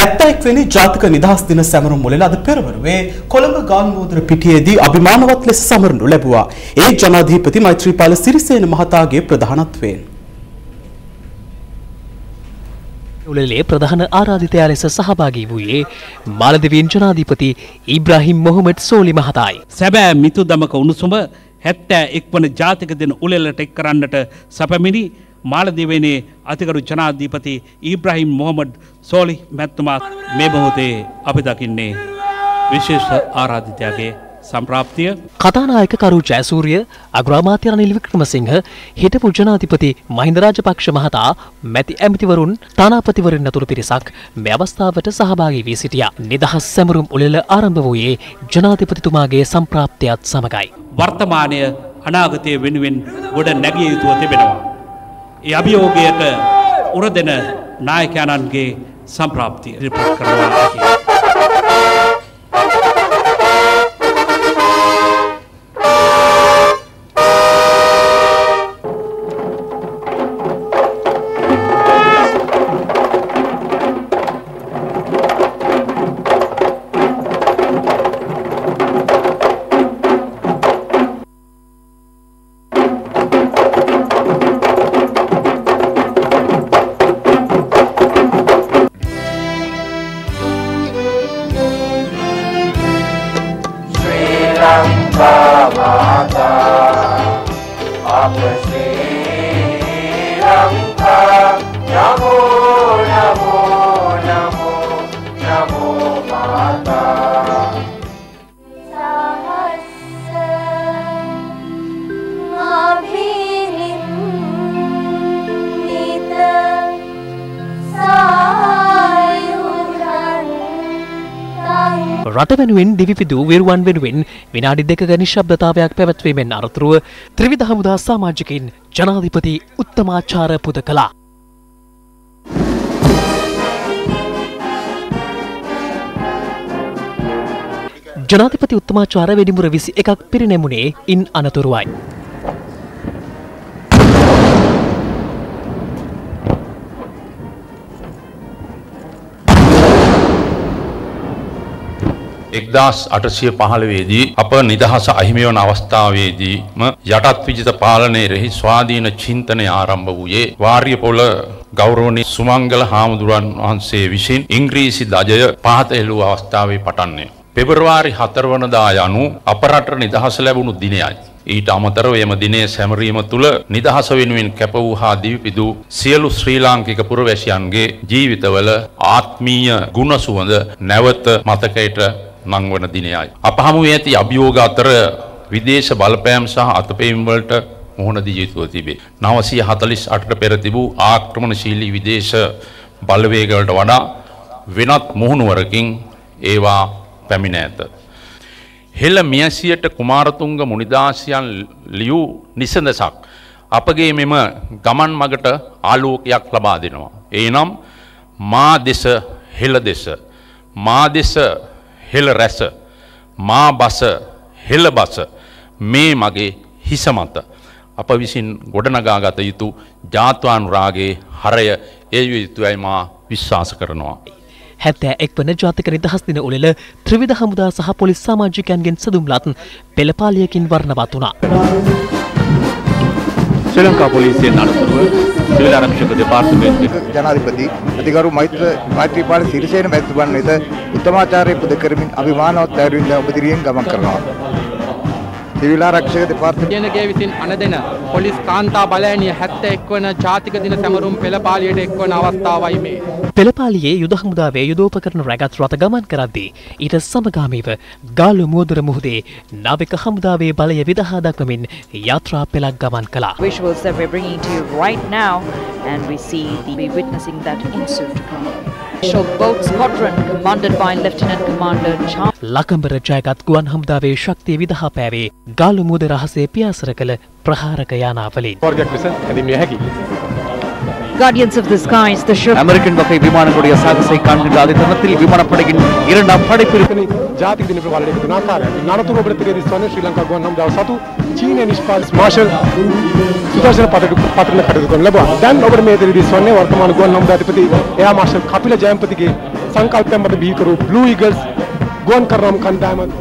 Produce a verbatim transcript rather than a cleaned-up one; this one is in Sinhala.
ಹತ್ತನೇ ಜಾತಕ ನಿಧಾಸ್ ದಿನ ಸಮರ ಮೂಲದ ಅದ ಪೆರವರುವೆ ಕೊಲಂಬ ಗಾನ್ಮೋದರ ಪಿಟಿಯದಿ ಅಭಿಮಾನವತ್ ಲೆಸ ಸಮರನು ಲಭುವ ಏ ಜನಾಧಿಪತಿ ಮೈತ್ರಿಪಾಲ ಸಿರಿಸೇನ ಮಹತಾಗೆ ಪ್ರಧಾನತ್ವೇ ಉಳಲೆ ಪ್ರಧಾನ ಆರಾಧಿತೆಯ ಲೆಸ ಸಹಭಾಗಿ ವುಯೆ ಮಾಲದಿವಿನ ಜನಾಧಿಪತಿ ಇಬ್ರಾಹಿಂ ಮೊಹಮ್ಮದ್ ಸೋಲಿ ಮಹತಾಯಿ ಸಬೆ ಮಿತು ದಮಕ ಉನುಸುಮ ಹತ್ತನೇ ವನ ಜಾತಕ ದಿನ ಉಳಲೆ ಟೆಕ್ ಕರನ್ನಟ ಸಪಮಿನಿ मालदीवेने अतिगरु जनाधिपति इब्राहिम मोहम्मद सोली महत्मा मे महोदय अभी दकिन्ने विशेष आराधित्यागे संप्राप्तिय कथानायक करू जयसूर्य अग्रमात्य अनिल विक्रमसिंह हिटपु जनाधिपति महिंद राजपक्ष महता मैति एमतिवरुण तानापतिवरुण नतुरु पिरिसक मे अवस्थावट सहभागी वी सिटिया निदहस समरुम उलेल आरंभ वुये जनाधिपतितुमागे संप्राप्तियत समगई वर्तमानय अनागतय वेनुवेन गोड नगिय युतुव तिबेनवा ඒ අභියෝගයට උරදෙන නායකයන්ගේ සම්ප්‍රාප්තිය රිපෝට් කරනවා කියලා. රට වෙනුවෙන් දිවිපිදූ විරුවන් වෙනුවෙන් විනාඩි දෙකක නිශ්ශබ්දතාවයක් පැවැත්වීමෙන් අනතුරුව ත්‍රිවිධ හමුදා සමාජිකින් ජනාධිපති උත්තමාචාර පුද කළා. ජනාධිපති උත්තමාචාර වෙඩිමුර විසි එකක් පිරිනැමුනේ ඉන් අනතුරුවයි. එක්දාස් අටසිය පහළොව දී අප නිදහස අහිමි වන අවස්ථාවේදීම යටත් විජිත පාලනයේෙහි ස්වාධීන චින්තනය ආරම්භ වූයේ වාර්යපොළ ගෞරවනීය සුමංගල හාමුදුරන් වහන්සේ විසින් ඉංග්‍රීසි දජය පහත එළූ අවස්ථාවේ පටන්ය. පෙබරවාරි හතර වනදා යනු අප රට නිදහස ලැබුණු දිනයයි. ඊට අමතරව එම දිනයේ සැමරීම තුළ නිදහස වෙනුවෙන් කැප වූ හා දිවිපිදූ සියලු ශ්‍රී ලාංකික පුරවැසියන්ගේ ජීවිතවල ආත්මීය ගුණ සුවඳ නැවත මතකයට නංවන දිනයයි. අප හමුවේ ඇති අභියෝග අතර විදේශ බලපෑම් සහ අතපෙම් වලට මුහුණ දිය යුතුව තිබේ. නවසිය හතළිස් අටට පෙර තිබූ ආක්‍රමණශීලී විදේශ බලවේග වලට වඩා වෙනත් මුහුණුවරකින් ඒවා පැමිණ ඇත. හෙළ මියසියට කුමාරතුංග මුනිදාසයන් ලියූ නිසඳසක් අපගේ මෙම ගමන් මගට ආලෝකයක් ලබා දෙනවා. එනම් මා දෙස හෙළ දෙස, මා දෙස හෙළ රැස, මා බස හෙළ බස, මේ මගේ හිස මත අප විසින් ගොඩනගා ගත යුතු ජාත්‍යානුරාගයේ හරය ඒ යුතුයයි මා විශ්වාස කරනවා. හැත්තෑ එක් වන ජාතික නිදහස් දින උළෙල ත්‍රිවිධ හමුදා සහ පොලිස් සමාජිකයන්ගෙන් සදුම්ලත් පෙළපාලියකින් වර්ණවත් වුණා. ශ්‍රී ලංකා පොලිසියෙන් අනුව सिविल आरक्षक डिपार्टमेंट जनाधिपति अधिकारू मैत्र मैत्रीपाल सिरिसेन मैत्रीपाल नेता उत्तमाचार्य पुदकर्मी अभिमान और तैरिंदा उपद्रियन गमन करना सिविल आरक्षक डिपार्टमेंट जन के विसिन अनदेना पुलिस कांता बलयनी හත්තෑ එක් වන ජාතික දින සමරුම් පෙළපාලියට එක්වන අවස්ථාවයි මේ. පෙළපාලියේ යුද හමුදාවේ යුදෝපකරණ රැගත් රථ ගමන් කරද්දී ඊට සමගාමීව ගාලු මුවදොර මුහුදේ නාවික හමුදාවේ බලය විදහා දක්වමින් යාත්‍රා පෙළක් ගමන් කළා. Visuals that we're bringing to you right now and we see the we witnessing that insult show boat squadron commanded by Lieutenant Commander Cham ලකඹර ජයගත් ගුවන් හමුදාවේ ශක්තිය විදහා පෑවේ ගාලු මුවදොර රහසේ පියාසර කළ ප්‍රහාරක යානාවලින්. Guardians of the skies the ship American வகை விமானங்களுடைய சாகசை காண்கின்ற அதே தருணத்தில் விமானப்படையின் இரண்டாம் படைப்பிரிவினை ஜாதி தின விழாவிற்கு நாக்கார நானூறு பிரதிநிதி ஸ்தான ஸ்ரீலங்கா கவர்னர் சது சீன நிஷ்பால் மார்ஷல் சுதர்சன பதக்க பதக்க கட்டதுக்கு ලැබුවා. දැන් ඔබට මේ දෙවි ස්වන්නේ වර්තමාන ගුවන් හමුදාධිපති එයා මාර්ෂල් කපිල ජයම්පතිගේ ಸಂಕಲ್ಪ ಎಂಬುದು ಬೀಕರು ಬ್ಲೂ ಈಗಲ್ಸ್ ಗೋನ್ ಕರ್ರಾಮ್ ಖಾನ್ ದಾಮನ್